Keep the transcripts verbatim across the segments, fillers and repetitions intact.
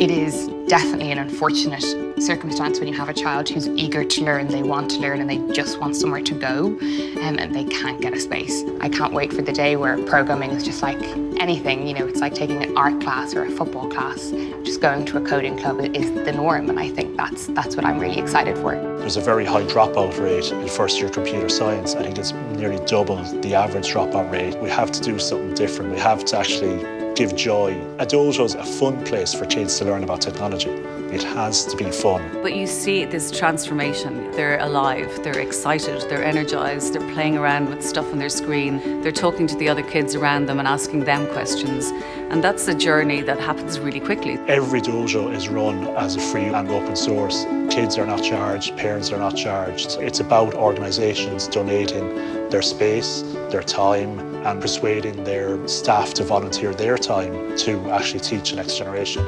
It is definitely an unfortunate circumstance when you have a child who's eager to learn, they want to learn, and they just want somewhere to go, um, and they can't get a space. I can't wait for the day where programming is just like anything, you know, it's like taking an art class or a football class. Just going to a coding club is the norm, and I think that's, that's what I'm really excited for. There's a very high dropout rate in first-year computer science. I think it's nearly double the average dropout rate. We have to do something different. We have to actually give joy. A dojo is a fun place for kids to learn about technology. It has to be fun. But you see this transformation. They're alive, they're excited, they're energized, they're playing around with stuff on their screen, they're talking to the other kids around them and asking them questions. And that's a journey that happens really quickly. Every dojo is run as a free and open source. Kids are not charged, parents are not charged. It's about organizations donating their space, their time, and persuading their staff to volunteer their time to actually teach the next generation.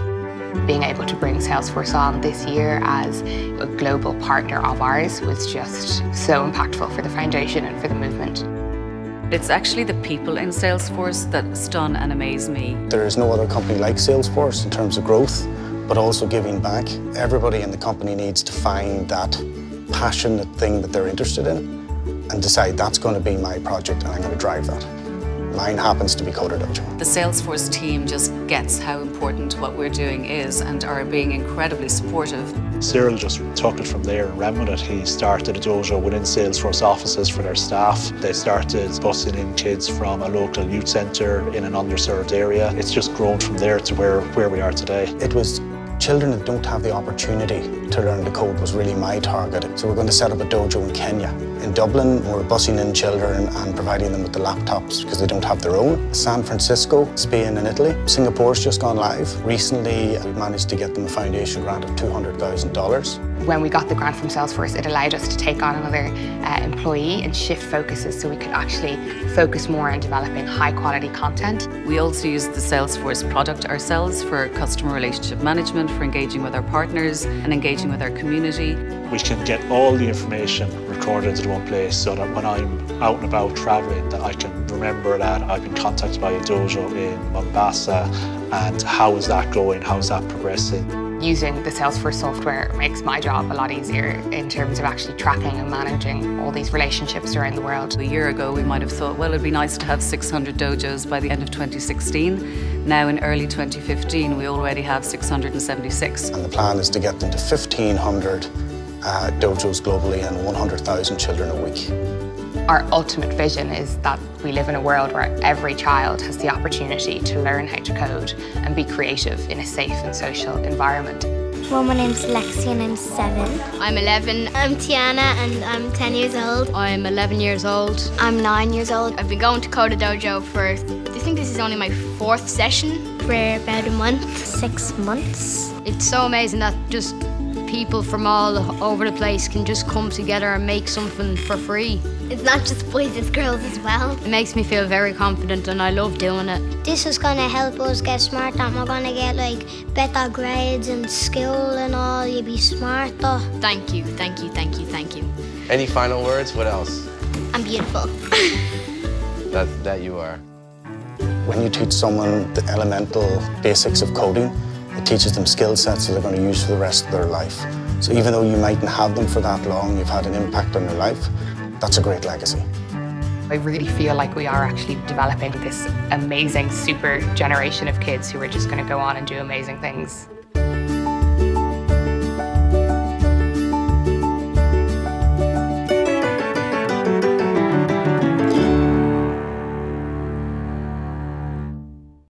Being able to bring Salesforce on this year as a global partner of ours was just so impactful for the foundation and for the movement. It's actually the people in Salesforce that stun and amaze me. There is no other company like Salesforce in terms of growth, but also giving back. Everybody in the company needs to find that passionate thing that they're interested in and decide that's going to be my project and I'm going to drive that. Mine happens to be CoderDojo. The Salesforce team just gets how important what we're doing is and are being incredibly supportive. Cyril just took it from there and ran with it. He started a dojo within Salesforce offices for their staff. They started busing in kids from a local youth centre in an underserved area. It's just grown from there to where, where we are today. It was children that don't have the opportunity to learn to code was really my target. So we're going to set up a dojo in Kenya. In Dublin, we're busing in children and providing them with the laptops because they don't have their own. San Francisco, Spain and Italy. Singapore's just gone live. Recently, we managed to get them a foundation grant of two hundred thousand dollars. When we got the grant from Salesforce, it allowed us to take on another uh, employee and shift focuses so we could actually focus more on developing high-quality content. We also used the Salesforce product ourselves for customer relationship management, for engaging with our partners and engaging with our community. We can get all the information recorded in one place so that when I'm out and about travelling that I can remember that I've been contacted by a dojo in Mombasa and how is that going, how is that progressing. Using the Salesforce software makes my job a lot easier in terms of actually tracking and managing all these relationships around the world. A year ago we might have thought, well, it'd be nice to have six hundred dojos by the end of twenty sixteen. Now in early twenty fifteen we already have six hundred seventy-six. And the plan is to get them to fifteen hundred uh, dojos globally and one hundred thousand children a week. Our ultimate vision is that we live in a world where every child has the opportunity to learn how to code and be creative in a safe and social environment. Well, my name's Lexi and I'm seven. I'm eleven. I'm Tiana and I'm ten years old. I'm eleven years old. I'm nine years old. I've been going to CoderDojo for, I think this is only my fourth session. For about a month. Six months. It's so amazing that just people from all over the place can just come together and make something for free. It's not just boys, it's girls as well. It makes me feel very confident and I love doing it. This is going to help us get smart and we're going to get like better grades in school and all. You'll be smarter. Thank you, thank you, thank you, thank you. Any final words? What else? I'm beautiful. that, that you are. When you teach someone the elemental basics of coding, it teaches them skill sets that they're going to use for the rest of their life. So even though you mightn't have them for that long, you've had an impact on their life. That's a great legacy. I really feel like we are actually developing this amazing super generation of kids who are just going to go on and do amazing things.